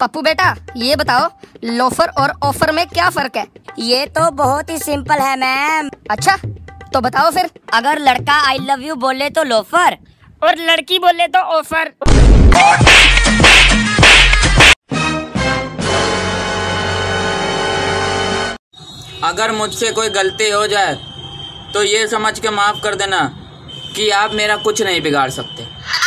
पप्पू बेटा ये बताओ लोफर और ऑफर में क्या फर्क है? ये तो बहुत ही सिंपल है मैम। अच्छा तो बताओ फिर। अगर लड़का आई लव यू बोले तो लोफर और लड़की बोले तो ऑफर। अगर मुझसे कोई गलती हो जाए तो ये समझ के माफ कर देना कि आप मेरा कुछ नहीं बिगाड़ सकते।